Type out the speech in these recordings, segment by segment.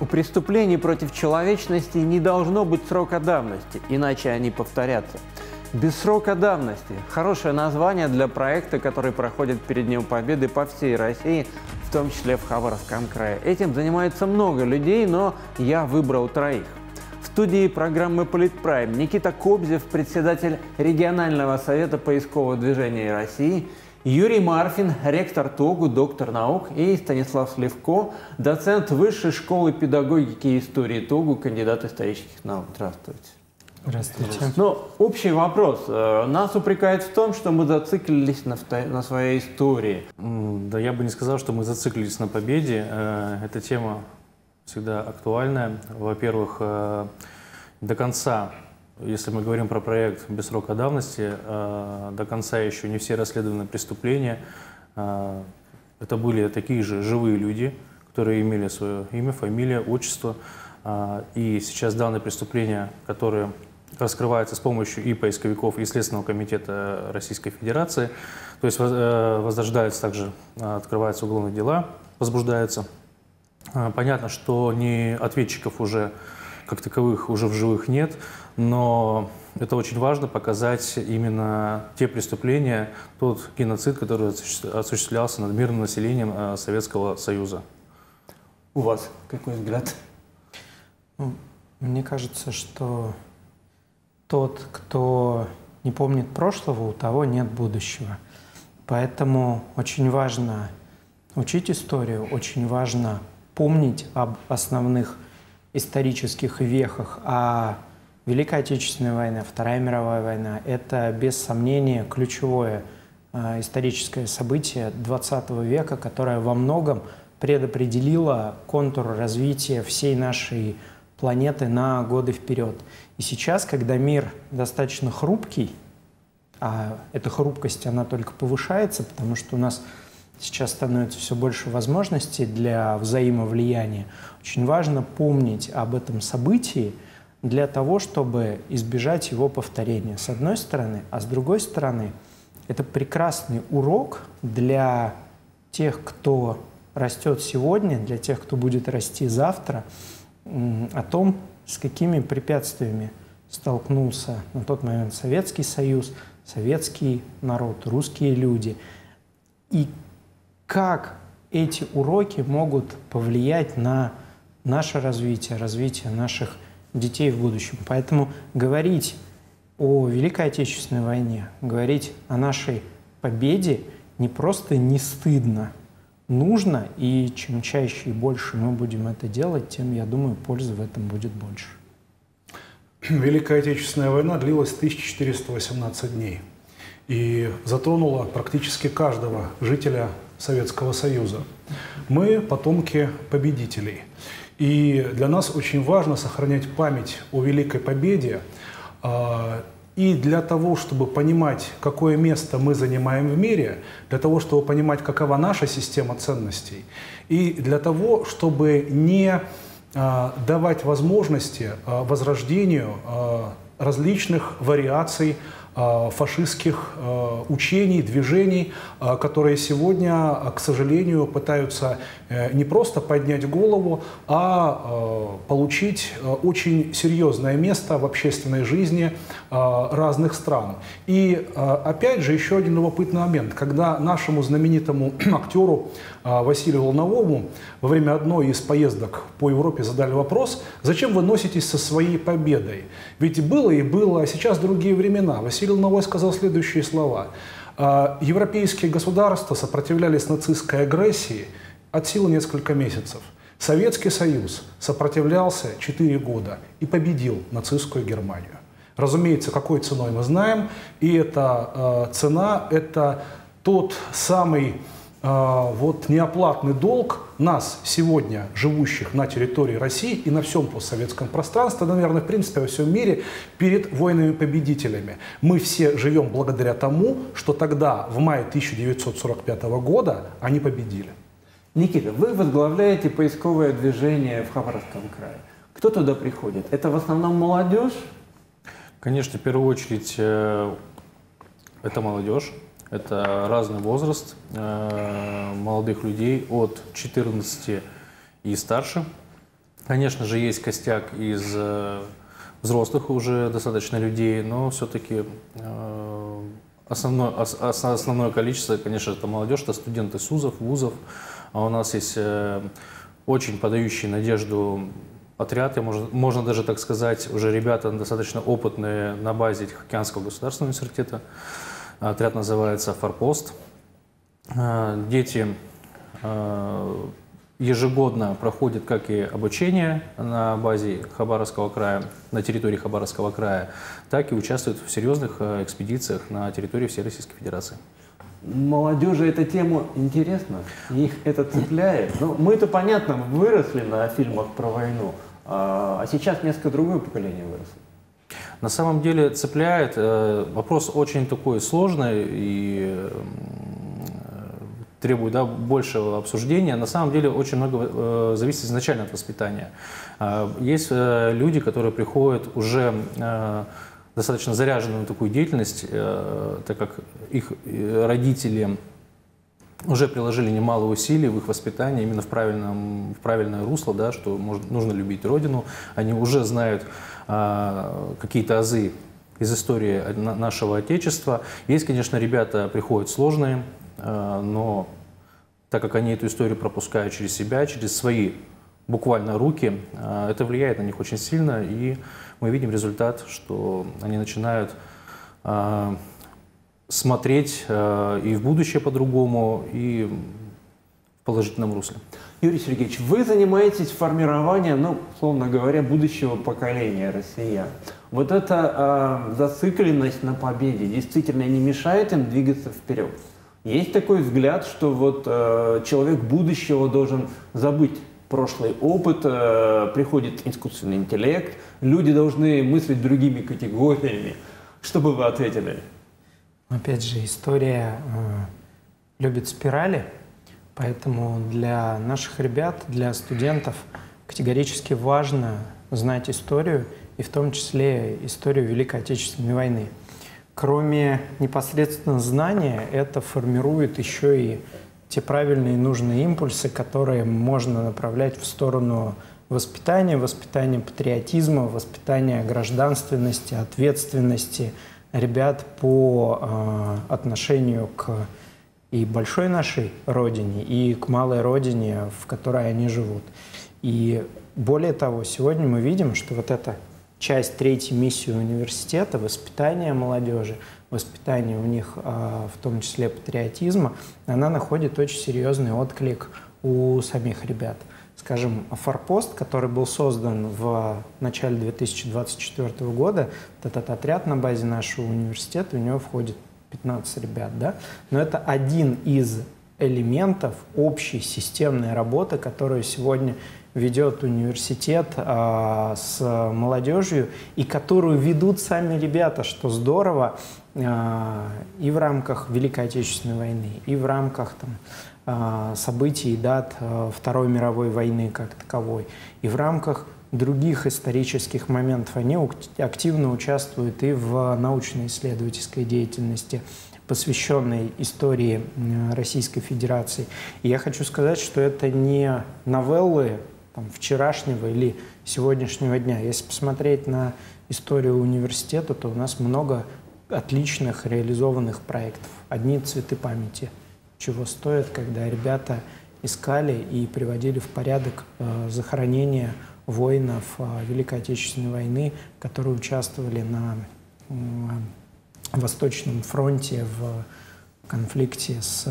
У преступлений против человечности не должно быть срока давности, иначе они повторятся. «Без срока давности» – хорошее название для проекта, который проходит перед Днем Победы по всей России, в том числе в Хабаровском крае. Этим занимается много людей, но я выбрал троих. В студии программы «Политпрайм» Никита Кобзев, председатель Регионального совета поискового движения России, Юрий Марфин, ректор ТОГУ, доктор наук, и Станислав Сливко, доцент Высшей школы педагогики и истории ТОГУ, кандидат исторических наук. Здравствуйте. Здравствуйте. Ну, общий вопрос. Нас упрекают в том, что мы зациклились на своей истории. Да, я бы не сказал, что мы зациклились на победе. Эта тема всегда актуальная. Во-первых, до конца... Если мы говорим про проект «Без срока давности», до конца еще не все расследованы преступления. Это были такие же живые люди, которые имели свое имя, фамилия, отчество. И сейчас данные преступления, которые раскрываются с помощью и поисковиков, и Следственного комитета Российской Федерации, то есть возрождаются также, открываются уголовные дела, возбуждаются. Понятно, что не ответчиков уже как таковых уже в живых нет, но это очень важно показать именно те преступления, тот геноцид, который осуществлялся над мирным населением Советского Союза. У вас какой взгляд? Мне кажется, что тот, кто не помнит прошлого, у того нет будущего. Поэтому очень важно учить историю, очень важно помнить об основных исторических вехах, а Великая Отечественная война, Вторая мировая война – это, без сомнения, ключевое историческое событие XX века, которое во многом предопределило контур развития всей нашей планеты на годы вперед. И сейчас, когда мир достаточно хрупкий, а эта хрупкость, она только повышается, потому что у нас сейчас становится все больше возможностей для взаимовлияния. Очень важно помнить об этом событии для того, чтобы избежать его повторения, с одной стороны. А с другой стороны, это прекрасный урок для тех, кто растет сегодня, для тех, кто будет расти завтра, о том, с какими препятствиями столкнулся на тот момент Советский Союз, советский народ, русские люди. И как эти уроки могут повлиять на наше развитие, развитие наших детей в будущем. Поэтому говорить о Великой Отечественной войне, говорить о нашей победе не просто не стыдно, нужно, и чем чаще и больше мы будем это делать, тем, я думаю, пользы в этом будет больше. Великая Отечественная война длилась 1418 дней и затронула практически каждого жителя Советского Союза. Мы потомки победителей. И для нас очень важно сохранять память о Великой Победе. И для того, чтобы понимать, какое место мы занимаем в мире, для того, чтобы понимать, какова наша система ценностей, и для того, чтобы не давать возможности возрождению различных вариаций фашистских учений, движений, которые сегодня, к сожалению, пытаются не просто поднять голову, а получить очень серьезное место в общественной жизни разных стран. И опять же, еще один любопытный момент, когда нашему знаменитому актеру Василию Луновому во время одной из поездок по Европе задали вопрос: зачем вы носитесь со своей победой? Ведь было и было, а сейчас другие времена. Василий Луновой сказал следующие слова: европейские государства сопротивлялись нацистской агрессии от силы несколько месяцев. Советский Союз сопротивлялся 4 года и победил нацистскую Германию. Разумеется, какой ценой мы знаем, и эта цена – это тот самый неоплатный долг нас сегодня, живущих на территории России и на всем постсоветском пространстве, наверное, в принципе, во всем мире, перед воинами-победителями. Мы все живем благодаря тому, что тогда, в мае 1945 года, они победили. Никита, вы возглавляете поисковое движение в Хабаровском крае. Кто туда приходит? Это в основном молодежь? Конечно, в первую очередь это молодежь. Это разный возраст молодых людей от 14 и старше. Конечно же, есть костяк из взрослых уже достаточно людей, но все-таки основное количество, конечно, это молодежь, это студенты СУЗов, вузов. А у нас есть очень подающий надежду отряд, можно даже так сказать, уже ребята достаточно опытные на базе Тихоокеанского государственного университета. Отряд называется «Форпост». Дети ежегодно проходят, как и обучение на базе Хабаровского края, на территории Хабаровского края, так и участвуют в серьезных экспедициях на территории всей Российской Федерации. Молодежи эта тема интересна, их это цепляет. Ну, мы-то, понятно, выросли на фильмах про войну, а сейчас несколько другое поколение выросло. На самом деле цепляет. Вопрос очень такой сложный и требует, да, большего обсуждения. На самом деле очень много зависит изначально от воспитания. Есть люди, которые приходят уже достаточно заряженную такую деятельность, так как их родители уже приложили немало усилий в их воспитании именно в правильное русло, да, что нужно любить родину. Они уже знают какие-то азы из истории нашего Отечества. Есть, конечно, ребята приходят сложные, но так как они эту историю пропускают через себя, через свои буквально руки, это влияет на них очень сильно, и мы видим результат, что они начинают смотреть и в будущее по-другому, и в положительном русле. Юрий Сергеевич, вы занимаетесь формированием, ну, условно говоря, будущего поколения россиян. Вот эта зацикленность на победе действительно не мешает им двигаться вперед? Есть такой взгляд, что вот человек будущего должен забыть прошлый опыт, приходит искусственный интеллект, люди должны мыслить другими категориями. Что бы вы ответили? Опять же, история любит спирали, поэтому для наших ребят, для студентов категорически важно знать историю, и в том числе историю Великой Отечественной войны. Кроме непосредственно знания, это формирует еще и те правильные и нужные импульсы, которые можно направлять в сторону воспитания, воспитания патриотизма, воспитания гражданственности, ответственности ребят по отношению к и большой нашей родине, и к малой родине, в которой они живут. И более того, сегодня мы видим, что вот эта часть третьей миссии университета, воспитание молодежи, воспитание у них, в том числе патриотизма, она находит очень серьезный отклик у самих ребят. Скажем, «Форпост», который был создан в начале 2024 года, этот отряд на базе нашего университета, у него входит 15 ребят, да? Но это один из элементов общей системной работы, которую сегодня ведет университет с молодежью, и которую ведут сами ребята, что здорово, и в рамках Великой Отечественной войны, и в рамках там, событий и дат Второй мировой войны как таковой, и в рамках других исторических моментов. Они активно участвуют и в научно-исследовательской деятельности, посвященной истории Российской Федерации. И я хочу сказать, что это не новеллы там, вчерашнего или сегодняшнего дня. Если посмотреть на историю университета, то у нас много отличных реализованных проектов. Одни цветы памяти, чего стоят, когда ребята искали и приводили в порядок захоронения воинов Великой Отечественной войны, которые участвовали на Восточном фронте в конфликте с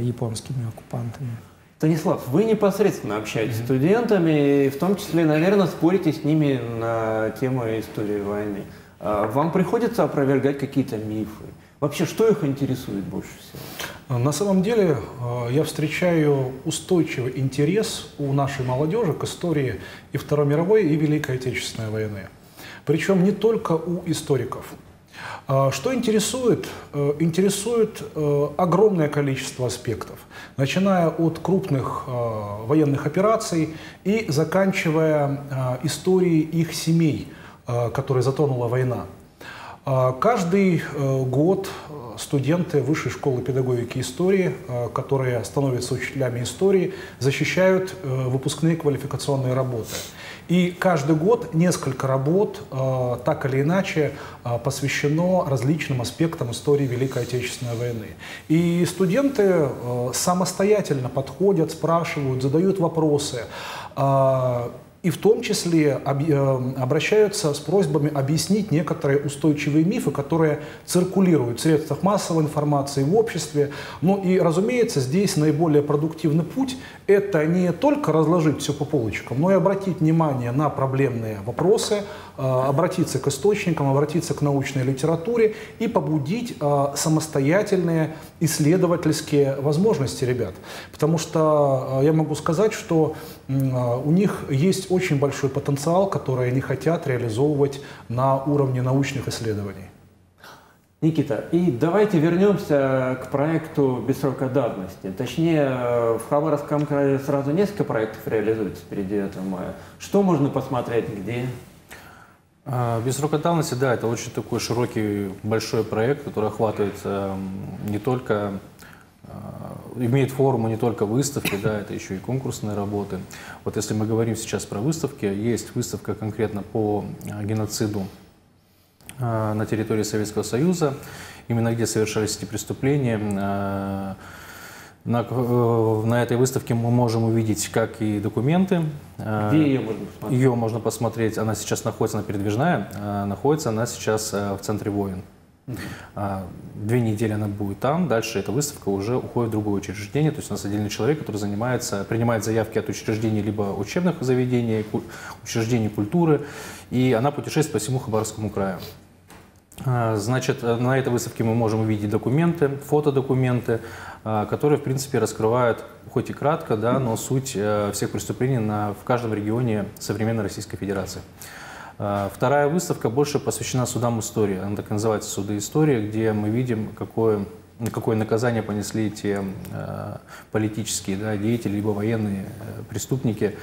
японскими оккупантами. Станислав, вы непосредственно общаетесь с студентами, и в том числе, наверное, спорите с ними на тему истории войны. Вам приходится опровергать какие-то мифы? Вообще, что их интересует больше всего? На самом деле, я встречаю устойчивый интерес у нашей молодежи к истории и Второй мировой, и Великой Отечественной войны. Причем не только у историков. Что интересует? Интересует огромное количество аспектов, начиная от крупных военных операций и заканчивая историей их семей, которые затронула война. Каждый год студенты Высшей школы педагогики и истории, которые становятся учителями истории, защищают выпускные квалификационные работы. И каждый год несколько работ, так или иначе, посвящено различным аспектам истории Великой Отечественной войны. И студенты самостоятельно подходят, спрашивают, задают вопросы. И в том числе обращаются с просьбами объяснить некоторые устойчивые мифы, которые циркулируют в средствах массовой информации, в обществе. Ну и, разумеется, здесь наиболее продуктивный путь – это не только разложить все по полочкам, но и обратить внимание на проблемные вопросы, обратиться к источникам, обратиться к научной литературе и побудить самостоятельные исследовательские возможности ребят. Потому что я могу сказать, что у них есть очень большой потенциал, который они хотят реализовывать на уровне научных исследований. Никита, и давайте вернемся к проекту «Без срока давности». Точнее, в Хабаровском крае сразу несколько проектов реализуется перед 9 мая. Что можно посмотреть, где? «Без срока давности», да, это очень такой широкий, большой проект, который охватывает не только... имеет форму не только выставки, да, это еще и конкурсные работы. Вот если мы говорим сейчас про выставки, есть выставка конкретно по геноциду на территории Советского Союза, именно где совершались эти преступления. На этой выставке мы можем увидеть как и документы. Где ее можно посмотреть? Ее можно посмотреть, она сейчас находится, она передвижная, находится она сейчас в центре войн. 2 недели она будет там, дальше эта выставка уже уходит в другое учреждение, то есть у нас отдельный человек, который занимается, принимает заявки от учреждений либо учебных заведений, учреждений культуры, и она путешествует по всему Хабаровскому краю. Значит, на этой выставке мы можем увидеть документы, фотодокументы, которые, в принципе, раскрывают, хоть и кратко, да, но суть всех преступлений в каждом регионе современной Российской Федерации. Вторая выставка больше посвящена судам истории, она так и называется «Суды истории», где мы видим, какое наказание понесли те политические, да, деятели, либо военные преступники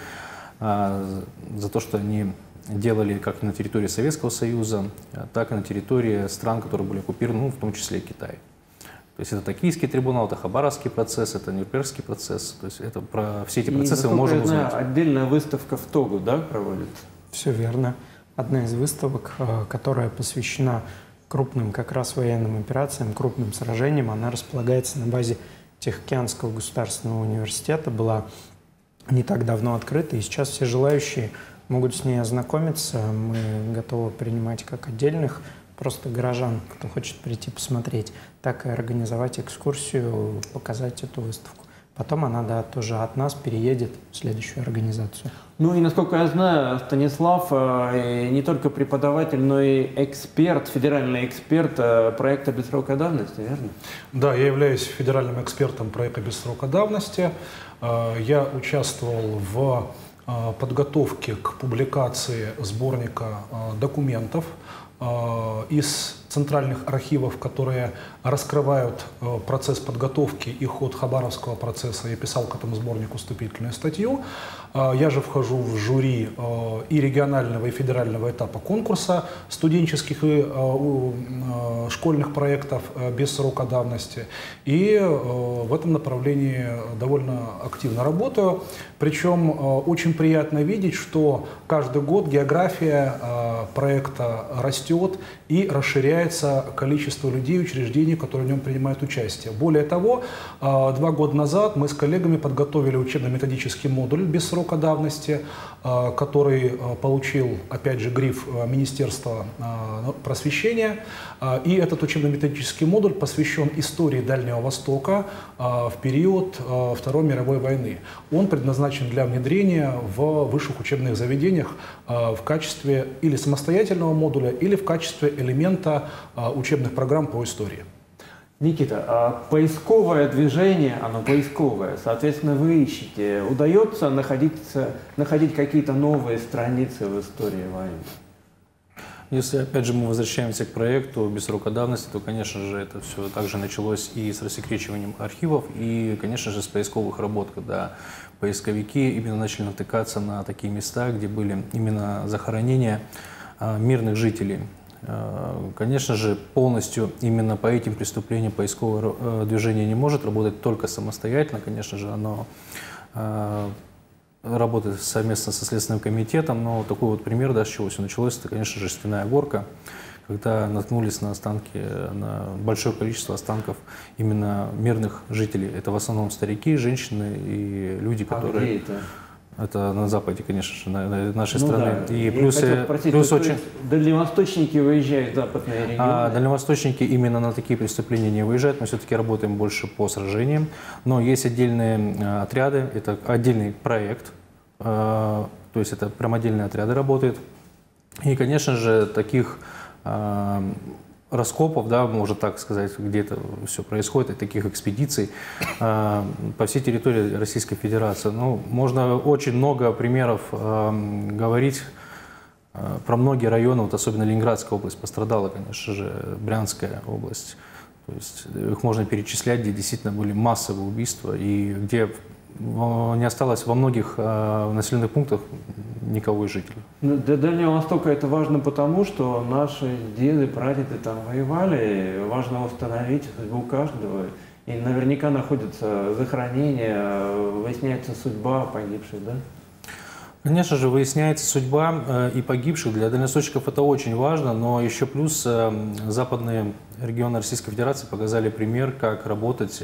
за то, что они делали как на территории Советского Союза, так и на территории стран, которые были оккупированы, ну, в том числе и Китай. То есть это Токийский трибунал, это Хабаровский процесс, это Нюрперский процесс, то есть это про все эти процессы мы можем узнать. Отдельная выставка в ТОГУ, да, проводится? Все верно. Одна из выставок, которая посвящена крупным как раз военным операциям, крупным сражениям, она располагается на базе Тихоокеанского государственного университета, была не так давно открыта, и сейчас все желающие могут с ней ознакомиться. Мы готовы принимать как отдельных просто горожан, кто хочет прийти посмотреть, так и организовать экскурсию, показать эту выставку. Потом она, да, тоже от нас переедет в следующую организацию. Ну и, насколько я знаю, Станислав не только преподаватель, но и эксперт, федеральный эксперт проекта «Без срока давности», верно? Да, я являюсь федеральным экспертом проекта «Без срока давности». Я участвовал в подготовке к публикации сборника документов из центральных архивов, которые раскрывают процесс подготовки и ход Хабаровского процесса. Я писал к этому сборнику вступительную статью. Я же вхожу в жюри и регионального, и федерального этапа конкурса студенческих и школьных проектов «Без срока давности». И в этом направлении довольно активно работаю. Причем очень приятно видеть, что каждый год география проекта растет и расширяется количество людей, учреждений, которые в нем принимают участие. Более того, 2 года назад мы с коллегами подготовили учебно-методический модуль «Без срока давности», который получил, опять же, гриф Министерства просвещения. И этот учебно-методический модуль посвящен истории Дальнего Востока в период Второй мировой войны. Он предназначен для внедрения в высших учебных заведениях в качестве или самостоятельного модуля, или в качестве элемента учебных программ по истории. Никита, а поисковое движение, оно поисковое, соответственно, вы ищете. Удается находить какие-то новые страницы в истории войны? Если, опять же, мы возвращаемся к проекту «Без срока давности», то, конечно же, это все также началось и с рассекречиванием архивов, и, конечно же, с поисковых работ, когда поисковики именно начали натыкаться на такие места, где были именно захоронения мирных жителей. Конечно же, полностью именно по этим преступлениям поисковое движение не может работать только самостоятельно, конечно же, оно работы совместно со Следственным комитетом, но такой вот пример, да, с чего все началось, это, конечно же, «Жестяная горка», когда наткнулись на останки, на большое количество останков именно мирных жителей. Это в основном старики, женщины и люди, которые… А где это? Это на западе, конечно же, нашей страны. Да. И плюс очень… Дальневосточники выезжают в западные регионы? Дальневосточники именно на такие преступления не выезжают. Мы все-таки работаем больше по сражениям. Но есть отдельные отряды, это отдельный проект. То есть это прям отдельные отряды работают. И, конечно же, таких раскопов, да, можно так сказать, где это все происходит, и таких экспедиций по всей территории Российской Федерации. Ну, можно очень много примеров говорить про многие районы, вот особенно Ленинградская область пострадала, конечно же, Брянская область. То есть их можно перечислять, где действительно были массовые убийства, и где не осталось во многих населенных пунктах никого из жителей. Для Дальнего Востока это важно потому, что наши деды, прадеды там воевали. Важно установить судьбу каждого. И наверняка находятся захоронения, выясняется судьба погибших, да? Конечно же, выясняется судьба и погибших. Для дальневосточников это очень важно, но еще плюс западные регионы Российской Федерации показали пример, как работать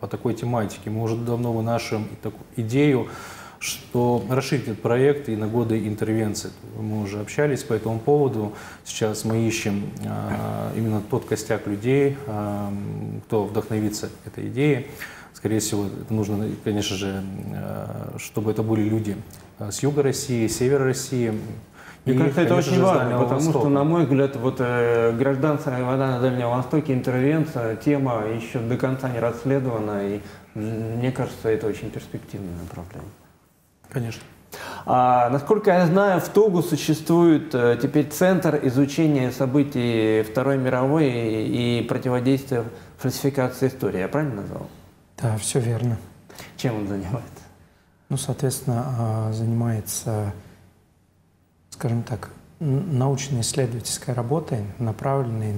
по такой тематике. Мы уже давно вынашиваем такую идею, что расширить этот проект и на годы интервенции. Мы уже общались по этому поводу. Сейчас мы ищем именно тот костяк людей, кто вдохновится этой идеей. Скорее всего, это нужно, конечно же, чтобы это были люди с юга России, с севера России. И, кажется, это очень важно, потому что, на мой взгляд, вот гражданская война на Дальнем Востоке, интервенция, тема еще до конца не расследована, и мне кажется, это очень перспективное направление. Конечно. Насколько я знаю, в ТОГУ существует теперь Центр изучения событий Второй мировой и противодействия фальсификации истории. Я правильно назвал? Да, все верно. Чем он занимается? Ну, соответственно, занимается, скажем так, научно-исследовательской работой, направленной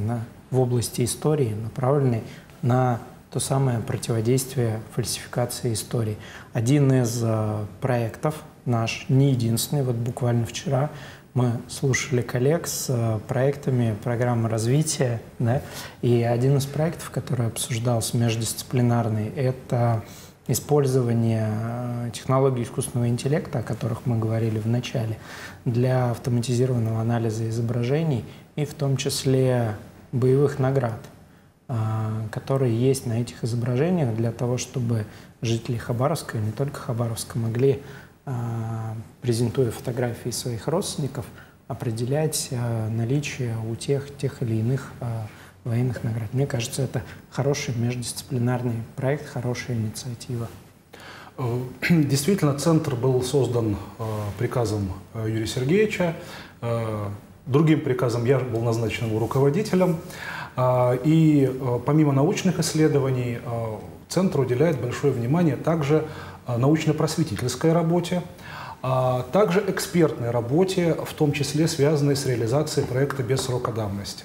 в области истории, направленной на то самое противодействие фальсификации истории. Один из проектов наш, не единственный, вот буквально вчера мы слушали коллег с проектами программы развития, да, и один из проектов, который обсуждался междисциплинарный, это использование технологий искусственного интеллекта, о которых мы говорили в начале, для автоматизированного анализа изображений и в том числе боевых наград, которые есть на этих изображениях, для того, чтобы жители Хабаровска, и не только Хабаровска, могли, презентуя фотографии своих родственников, определять наличие у тех или иных военных наград. Мне кажется, это хороший междисциплинарный проект, хорошая инициатива. Действительно, центр был создан приказом Юрия Сергеевича. Другим приказом я был назначен его руководителем. И помимо научных исследований, центр уделяет большое внимание также научно-просветительской работе, а также экспертной работе, в том числе связанной с реализацией проекта «Без срока давности».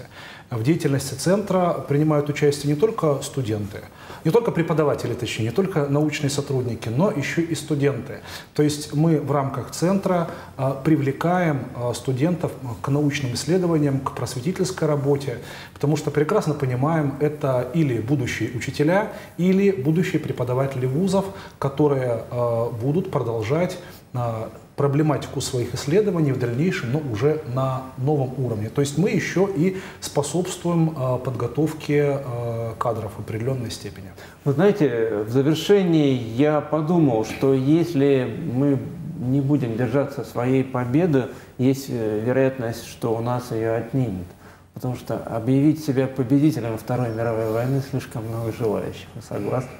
В деятельности центра принимают участие не только студенты, не только преподаватели, точнее, не только научные сотрудники, но еще и студенты. То есть мы в рамках центра привлекаем студентов к научным исследованиям, к просветительской работе, потому что прекрасно понимаем, это или будущие учителя, или будущие преподаватели вузов, которые будут продолжать проблематику своих исследований в дальнейшем, но уже на новом уровне. То есть мы еще и способствуем подготовке кадров в определенной степени. Вы знаете, в завершении я подумал, что если мы не будем держаться своей победы, есть вероятность, что у нас ее отнимут. Потому что объявить себя победителем Второй мировой войны слишком много желающих. Вы согласны?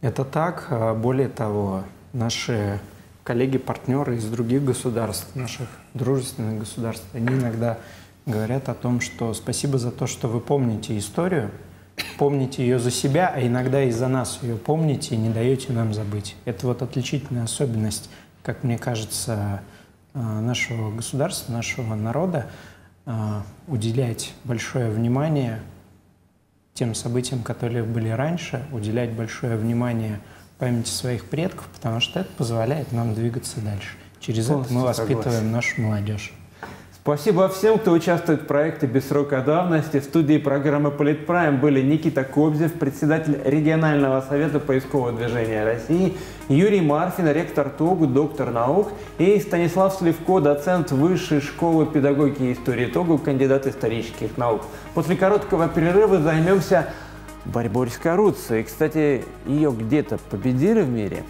Это так. Более того, наши коллеги, партнеры из других государств, наших дружественных государств, они иногда говорят о том, что спасибо за то, что вы помните историю, помните ее за себя, а иногда и за нас ее помните и не даете нам забыть. Это вот отличительная особенность, как мне кажется, нашего государства, нашего народа, уделять большое внимание тем событиям, которые были раньше, уделять большое внимание памяти своих предков, потому что это позволяет нам двигаться дальше. Через это мы воспитываем нашу молодежь. Спасибо всем, кто участвует в проекте «Без срока давности». В студии программы «Политпрайм» были Никита Кобзев, председатель Регионального совета поискового движения России, Юрий Марфин, ректор ТОГУ, доктор наук, и Станислав Сливко, доцент Высшей школы педагогики и истории ТОГУ, кандидат исторических наук. После короткого перерыва займемся борьбой с коррупцией. Кстати, ее где-то победили в мире.